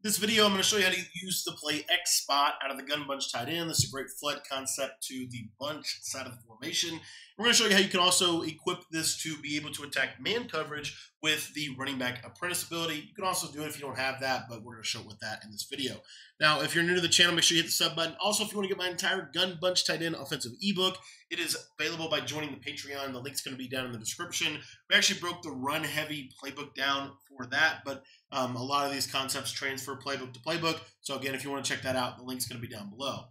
This video, I'm going to show you how to use the play X spot out of the gun bunch tight end. This is a great flood concept to the bunch side of the formation. We're going to show you how you can also equip this to be able to attack man coverage with the running back apprentice ability. You can also do it if you don't have that, but we're going to show it with that in this video. Now, if you're new to the channel, make sure you hit the sub button. Also, if you want to get my entire gun bunch tight end offensive ebook, it is available by joining the Patreon. The link's going to be down in the description. We actually broke the run heavy playbook down for that, but a lot of these concepts transfer playbook to playbook. So again, if you want to check that out, the link's going to be down below.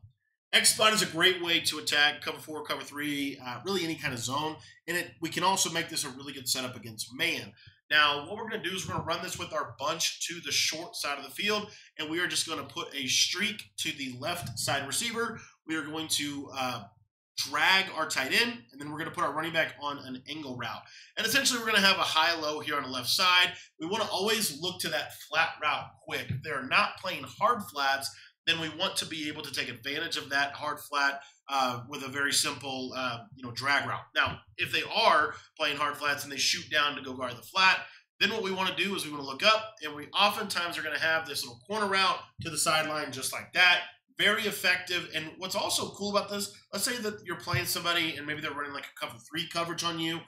X spot is a great way to attack cover four, cover three, really any kind of zone. And we can also make this a really good setup against man. Now, what we're going to do is we're going to run this with our bunch to the short side of the field, and we are just going to put a streak to the left side receiver. We are going to drag our tight end, and then we're going to put our running back on an angle route. And essentially, we're going to have a high-low here on the left side. We want to always look to that flat route quick. If they're not playing hard flats, then we want to be able to take advantage of that hard flat with a very simple drag route. Now, if they are playing hard flats and they shoot down to go guard the flat, then what we want to do is we want to look up, and we oftentimes are going to have this little corner route to the sideline just like that. Very effective. And what's also cool about this, let's say that you're playing somebody and maybe they're running like a cover three coverage on you.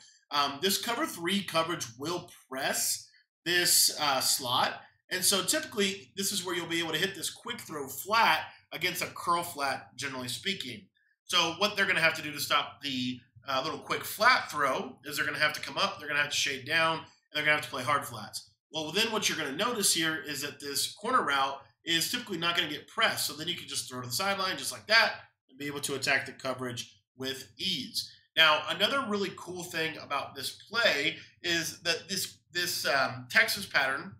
This cover three coverage will press this slot. And so typically this is where you'll be able to hit this quick throw flat against a curl flat, generally speaking. So what they're going to have to do to stop the little quick flat throw is they're going to have to come up, they're going to have to shade down, and they're going to have to play hard flats. Well, then what you're going to notice here is that this corner route is typically not going to get pressed. So then you can just throw to the sideline just like that and be able to attack the coverage with ease. Now, another really cool thing about this play is that this Texas pattern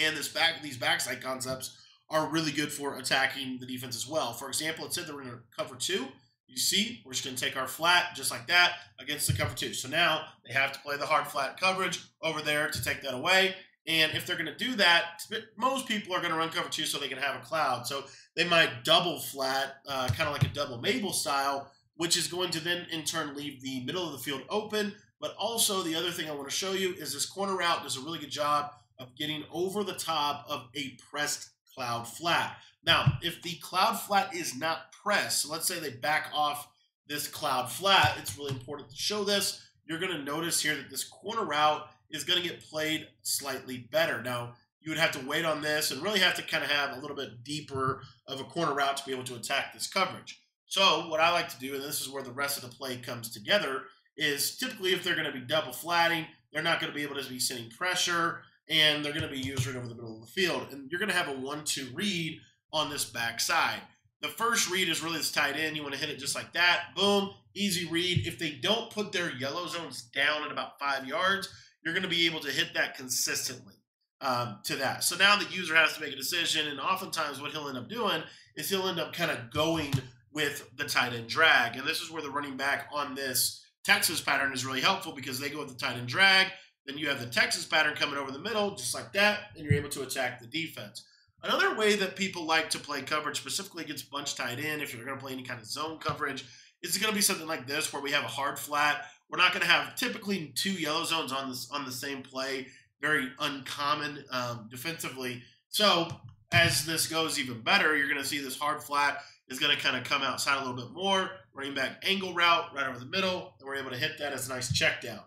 and these backside concepts are really good for attacking the defense as well. For example, it said that we're going to cover two. You see, we're just going to take our flat just like that against the cover two. So now they have to play the hard flat coverage over there to take that away. And if they're going to do that, most people are going to run cover two so they can have a cloud. So they might double flat, kind of like a double Mabel style, which is going to then in turn leave the middle of the field open. But also the other thing I want to show you is this corner route does a really good job of getting over the top of a pressed cloud flat. Now, if the cloud flat is not pressed, so let's say they back off this cloud flat, it's really important to show this. You're going to notice here that this corner route is going to get played slightly better. Now, you would have to wait on this and really have to kind of have a little bit deeper of a corner route to be able to attack this coverage. So what I like to do, and this is where the rest of the play comes together, is typically if they're going to be double flatting, they're not going to be able to be sending pressure, and they're going to be used right over the middle of the field. And you're going to have a 1-2 read on this backside. The first read is really this tight end. You want to hit it just like that. Boom, easy read. If they don't put their yellow zones down at about 5 yards, you're going to be able to hit that consistently to that. So now the user has to make a decision, and oftentimes what he'll end up doing is he'll end up kind of going with the tight end drag. And this is where the running back on this Texas pattern is really helpful because they go with the tight end drag. Then you have the Texas pattern coming over the middle, just like that, and you're able to attack the defense. Another way that people like to play coverage, specifically against bunch tight end, if you're going to play any kind of zone coverage, is going to be something like this where we have a hard flat. We're not going to have typically two yellow zones on the same play, very uncommon defensively. So as this goes even better, you're going to see this hard flat is going to kind of come outside a little bit more, running back angle route right over the middle, and we're able to hit that as a nice check down.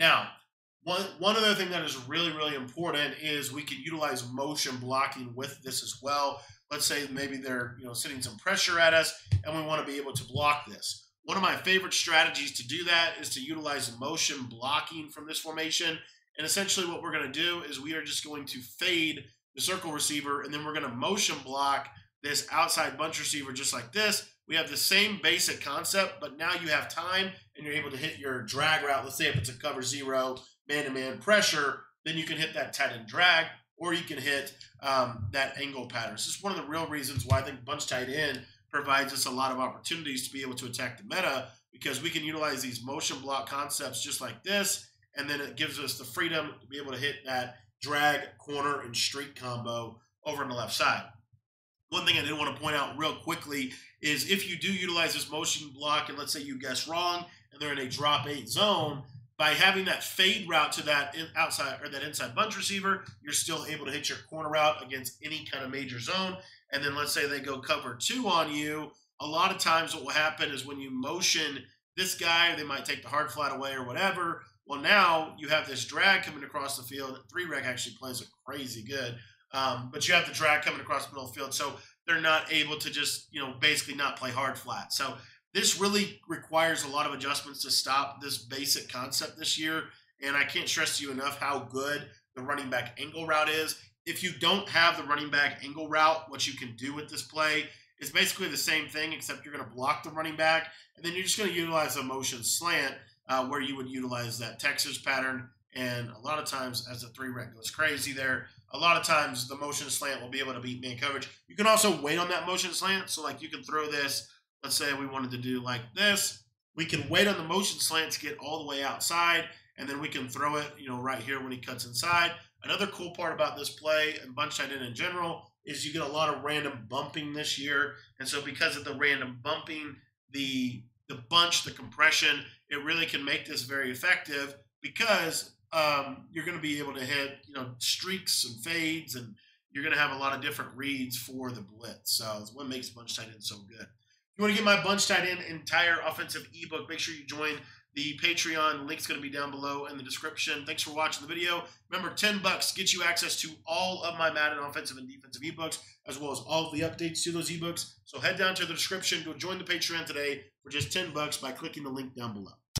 Now, one other thing that is really, really important is we can utilize motion blocking with this as well. Let's say maybe they're sending some pressure at us, and we want to be able to block this. One of my favorite strategies to do that is to utilize motion blocking from this formation. And essentially what we're going to do is we are just going to fade the circle receiver, and then we're going to motion block this outside bunch receiver just like this. We have the same basic concept, but now you have time and you're able to hit your drag route. Let's say if it's a cover zero, man-to-man pressure, then you can hit that tight end drag, or you can hit that angle pattern. So this is one of the real reasons why I think bunch tight end provides us a lot of opportunities to be able to attack the meta, because we can utilize these motion block concepts just like this, and then it gives us the freedom to be able to hit that drag, corner, and streak combo over on the left side. One thing I did want to point out real quickly is if you do utilize this motion block, and let's say you guess wrong, and they're in a drop 8 zone, by having that fade route to that outside or that inside bunch receiver, you're still able to hit your corner route against any kind of major zone. And then let's say they go cover two on you. A lot of times what will happen is when you motion this guy, they might take the hard flat away or whatever. Well, now you have this drag coming across the field. Three rec actually plays a crazy good, but you have the drag coming across the middle of the field. So they're not able to just, you know, basically not play hard flat. So this really requires a lot of adjustments to stop this basic concept this year. And I can't stress to you enough how good the running back angle route is. If you don't have the running back angle route, what you can do with this play is basically the same thing, except you're going to block the running back. And then you're just going to utilize a motion slant where you would utilize that Texas pattern. And a lot of times, as the three rec goes crazy there, a lot of times the motion slant will be able to beat man coverage. You can also wait on that motion slant. So, like, you can throw this. Let's say we wanted to do like this. We can wait on the motion slant to get all the way outside, and then we can throw it, you know, right here when he cuts inside. Another cool part about this play and bunch tight end in general is you get a lot of random bumping this year. And so because of the random bumping, the bunch, the compression, it really can make this very effective because you're going to be able to hit, you know, streaks and fades, and you're going to have a lot of different reads for the blitz. So it's what makes bunch tight end so good. If you want to get my bunch tight end entire offensive ebook, make sure you join the Patreon. Link's going to be down below in the description. Thanks for watching the video. Remember, $10 gets you access to all of my Madden offensive and defensive ebooks, as well as all of the updates to those ebooks. So head down to the description. Go join the Patreon today for just $10 by clicking the link down below.